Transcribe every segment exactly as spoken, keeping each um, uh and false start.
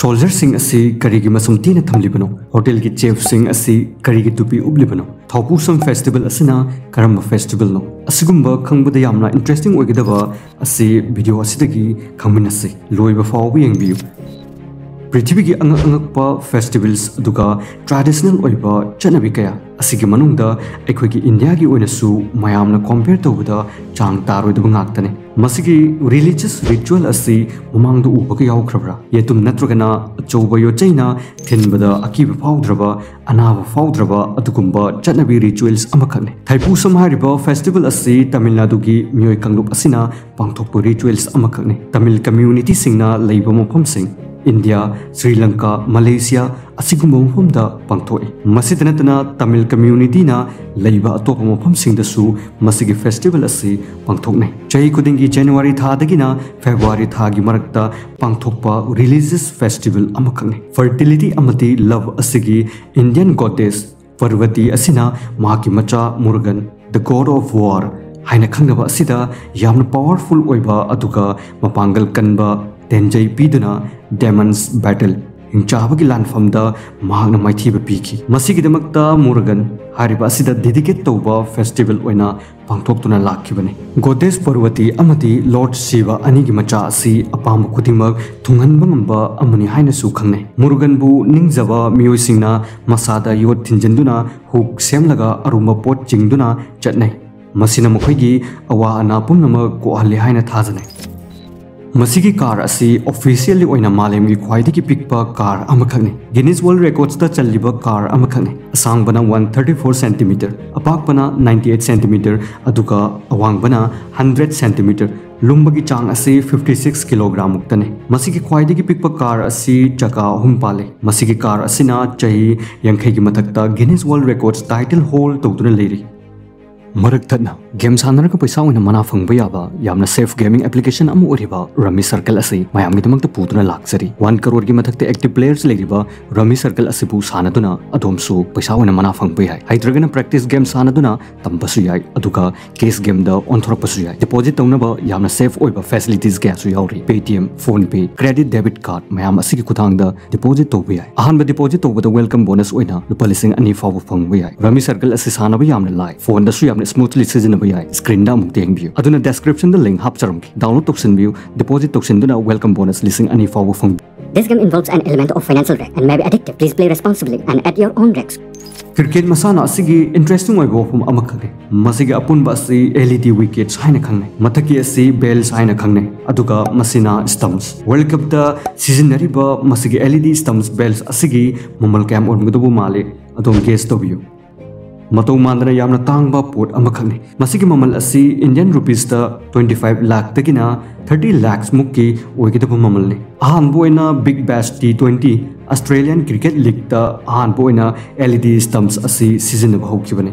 soldier sing asi karigi masumti na thamlibano, hotel ki chef sing asi karigi tupi ublibano, Thaupusam festival asina karamba festival no. Asigumba khangbuda yamna interesting oigidaba asi video asidagi khaminasi loiba fawi yangbiu. Prithvi ki angak angak pa festivals duga traditional oiba chanabi kaya asigi manungda ekhogi India ki oinasu mayamna compare tawuda chang taroidaba ngaktane. Masigi religious ritual asi umangdu ubaka yaukrabra yetum natragana achauba yochaina thinbada akiba faudrba anaba faudrba adugumba chanabi rituals amakane. Thaipusam hariba festival asi Tamil Nadu ki miyoi kanglup asina pangthokpa rituals amakane. Tamil community singna leiba mofam sing India, Sri Lanka, Malaysia, asigumba mafam da pangthoi. Masidanatana Tamil community na laiba atopa mafam singda su masigi festival asi pangthokne. Chahi kudingi January thadagi na February thagi marakta pangthokpa religious festival amakane. Fertility amati love asigi Indian goddess Parvati asina maki macha Murugan, the god of war. Haina khangnaba asida yamna powerful oiba aduga mapangal kanba Tenjai Pidana Demons Battle in Chavaki Landfam da Magna Maiti Piki. Masikidamakta Murugan Haribasida dedicated Toba Festival Wena Pangtokuna Lakibane. Goddess Parvati Amati Lord Shiva Anigimacha Si Apam Kutimag Tungan Bamba Amani Hainasu Kane. Muruganbu Ningzava Miosina Masada Yotinjanduna Huk Semlaga Aruma Pot Chingduna Chatne. Masina Mukhigi Awa Napunama Kohali Haina Tazane. Masigi car asi officially oina Malayam kwaidagi ki pikpa car amakane. Guinness World Records ta challiba car amakane. Asang bana one hundred thirty-four centimeters, apak bana ninety-eight centimeters, aduka awang bana one hundred centimeters. Lumbagi chang asi fifty-six kilograms muktane. Masigi kwaidagi pikpa car asi chaka humpale. Masigi car asina chahi yankhegi mathakta Guinness World Records title hold tawduna leri. Marakthana game sanaraka paisa oina mana fangba yaba yamna safe gaming application amu oriba Rummy Circle asi mayamgidamakta putuna laksari one crore gi mathakte active players legiba Rummy Circle asibu sanaduna adomsu paisa oina mana fangba yai haidragana practice game sanaduna tambasu yai aduka case game da onthorpasu yai deposit tawnaba yamna safe oiba facilities ga su yauri Paytm phone pay credit debit card mayam asigi kudangda deposit tawba yai ahanba deposit tawba da welcome bonus oina lupa lising ani fawu fangba yai Rummy Circle asi sanaba yamna lai phone da su yam smoothly season of the screen down the view. Aduna description the link hub sarum download toxin view deposit toxin duna welcome bonus listing any forward from. This game involves an element of financial risk and may be addictive. Please play responsibly and at your own risk. Cricket masana asigi interesting way go from amakane. Masigi apunba asi L E D wickets haina khangne. Mathaki asi bells haina khangne. Aduga masina stumps. World Cup da season nariba masigi L E D stumps bells asigi mamal cam or mudubu male adom guess to view. Matau mandana yamna tangba pot amakane. Masigi mamal asi Indian rupees ta twenty-five lakh tagina thirty lakhs mukki oigidaba mamal ne. Ahan boina Big Bash T twenty Australian Cricket League ta ahan boina L E D stumps asi season ba hokibane.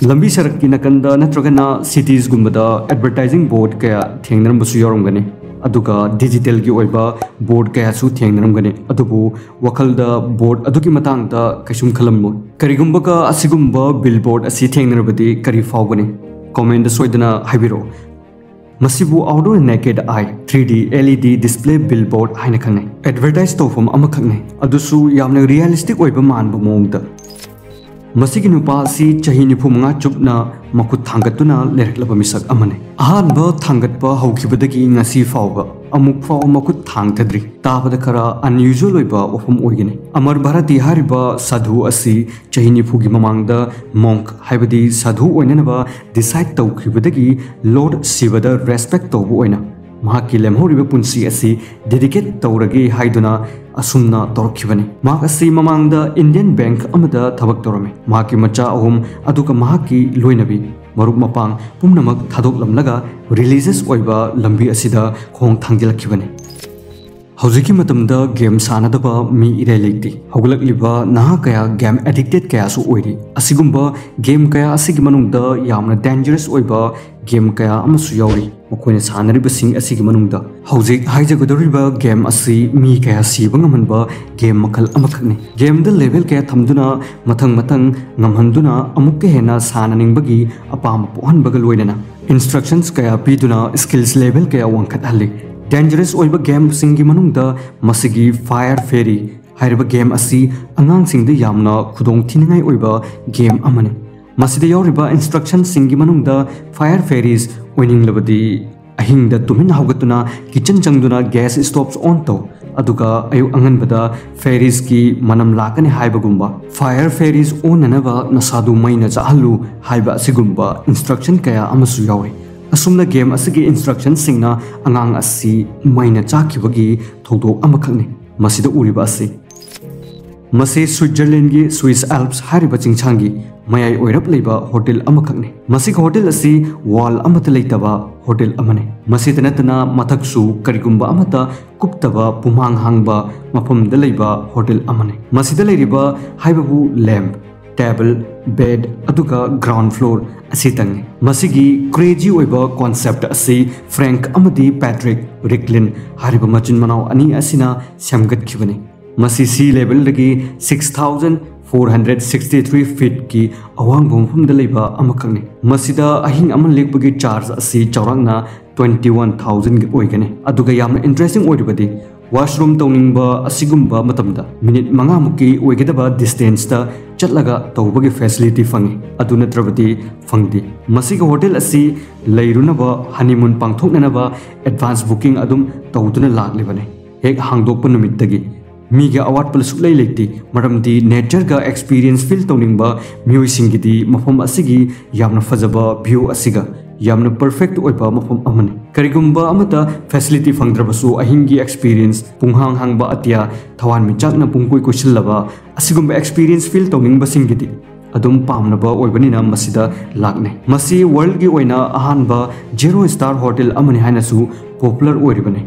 Lambi sarak ki nakanda natragana cities gumbada advertising board kaya thengnaram basu yorongane. Aduka digital ki oiba board kaya su thengnaram gane. Adubu wakalda board aduki matang ta kaisum khalammo. Karigumbaka asigumba billboard asi thengnarabadi kari faugane. Comment soidana haibiro. Masibu outdoor naked eye three D L E D display billboard haina khangne. Advertise tofam amakhangne. Adusu yamna realistic oiba manba mongda. Masigi nupa si chahini phumanga chupna makut thangatuna lerklaba misak amane. Ahanba thangatpa haukibadagi ngasi fauga. Amuk faw makut thang tadri. Tapada kara unusual oiba ofam oigene. Amar Bharati hariba sadhu asi chahini phugi mamangda monk haibadi sadhu oinanaba decide tawkhibadagi Lord Shiva da respect tawbu oina. Mahaki lemhoriba punsi asi dedicate tawragi haiduna asumna torkhibane. Mak asi mamangda Indian Bank amada thabak torame. Mahaki macha ahum aduka mahaki loinabi. Maruk mapang pumnamak thadok lamlaga releases oiba lambi asida khong thangjelakibane. Haujiki matamda game sanadaba mi irai lekti. Haugulakliba naha kaya game addicted kaya su oiri. Asigumba game kaya asigi manungda yamna dangerous oiba game kaya amasu yauri. Makoina sanariba sing asigi manungda. Haujik haijagodoriba game asi mi kaya siba ngamanba game makal amakakne. Game da level kaya thamduna mathang mathang ngamhanduna amukka hena sananingbagi apama pohanbaga loinana. Instructions kaya piduna skills level kaya wangkat hali. Dangerous oiba game singi manungda masigi Fire Fairy hariba game asi angang singda yamna khudong thinangai oiba game amane masida yoriba instruction singi manungda Fire Fairies winning labadi ahingda tumin haugatuna kitchen changduna gas stops on to aduga ayu angan bada fairies ki manam lakane haiba gumba Fire Fairies onana ba nasadu maina jahalu haiba sigumba instruction kaya amasu yawi Asumna game asigi instruction singna angang asi maina chakibagi thodo amakhne masida uriba asi masi Switzerland gi Swiss Alps hariba chingchangi mayai oirap leiba hotel amakhne masik hotel asi wall amata leitaba hotel amane masida natana mathaksu karigumba amata kuptaba pumang hangba mapamda leiba hotel amane masida leiriba haibabu lamp table bed aduga ground floor asitang masigi crazy oiba concept asi Frank amadi Patrick Ricklin hariba machin manau ani asina samgat khibane masi sea level lagi six thousand four hundred sixty-three feet ki awang bomfum dalaiba amakane masida ahing aman lekbagi charge asi chawrangna twenty-one thousand gi oigane aduga yam interesting oidibadi washroom tawningba asigumba matamda minute manga muki oigedaba distance ta chatlaga tawbagi facility fangi aduna travati fangdi masiga hotel asi lairunaba honeymoon pangthoknanaba advance booking adum tawduna laglebane hek hangdokpa numittagi miga award palasuk lei leiti maramdi nature ga experience feel tawningba mioi singidi mafam asigi yamna fajaba view asiga yamna perfect oiba mafam amane karigumba amata facility fangdrabasu ahingi experience punghang hangba atia thawan michakna pungkoi koishillaba asigumba experience feel tawningba singidi adum pamnaba oibanina masida lakne masi world gi oina ahanba zero star hotel amane hainasu popular oiribane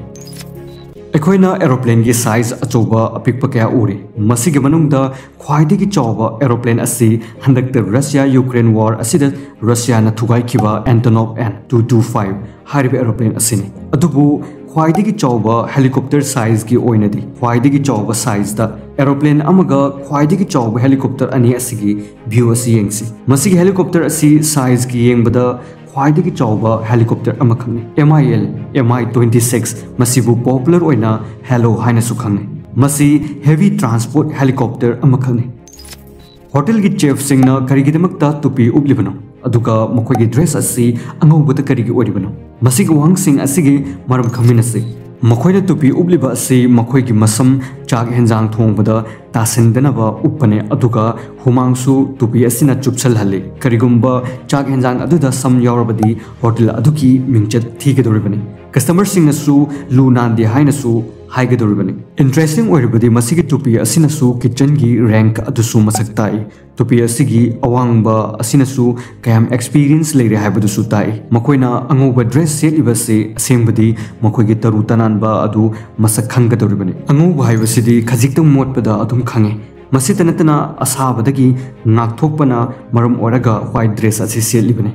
Ekoina aeroplane gi size achoba apikpa kya uri masige manungda khwaidi gi choba aeroplane asi handakte Russia Ukraine war asida Russia na thugai kiba Antonov N two twenty-five haribe aeroplane asini adubu khwaidi gi choba helicopter size gi oinadi khwaidi gi choba size da aeroplane amaga khwaidi gi choba helicopter ani asigi view asi yengsi masige helicopter asi size gi yengbada khwaidigi chawba helicopter amakhne M I L M I twenty-six masibu popular oina hello haina sukhangne masi heavy transport helicopter amakhne hotel gi chef singna karigidamakta tupi ublibano aduga mokhoy gi dress asi angawbata karigi oribano masig wang sing asigi maram khaminase mokhoyna tupi ubliba asi mokhoy gi masam chak henjang thongbada tasindanaba uppane aduga humangsu tupi asina chupsal hale karigumba chak henjang aduda sam yorabadi hotel aduki mingchat thigedoribani customer singna su lunandi haina su haigedoribani interesting oribadi masigi tupi asina su kitchen gi rank adusu masaktai tupi asigi awangba asina su kayam experience leire haibadu su tai makoina angoba dress selibase asembadi makoigi tarutananba adu masakhangedoribani angoba haibasidi khajiktam motpada adum Kange, Masitana Asabadagi, Naktopana, Maram Oraga, white dress as his libane.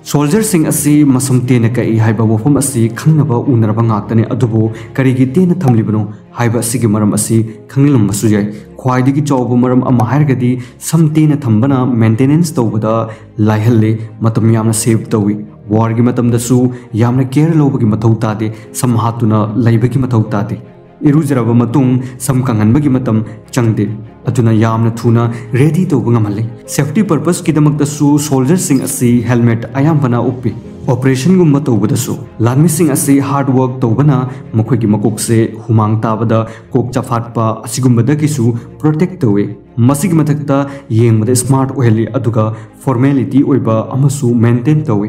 Soldiers sing a sea, Masam Teneka, Hibabofum a sea, Kanaba, Unrabangatane, Adubo, Karigitana Tamlibano, Hiba Sigimaram a sea, Kangilum Masuje, Quaidigi Jobumaram Amahargadi, Sam Tena Tambana, maintenance Tobada, Lahele, Matamiana saved Dowi. Wargimatam the Su, Yamna Keralobagimatotati, Sam Hatuna, Laibagimatotati. Iruzaraba matung samkanganbagi matam changde aduna yamna thuna ready to bangamale safety purpose kidamakta su soldier sing asi helmet ayambana uppe operation gumma tobada su lanmi sing asi hard work tobana mukhoy gi makok se humang tabada kok chafatpa asigumbada kisu protect towe masig matakta yengmada smart oheli aduga formality oiba amasu maintain towe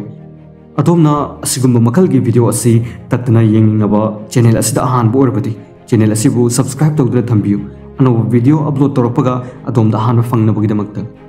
adomna asigumba makalgi video asi tatna yengingaba channel asida ahan borbadi channel asibu subscribe tawdra thambiu ano video upload toropaga adom da hanu fangna bugida magta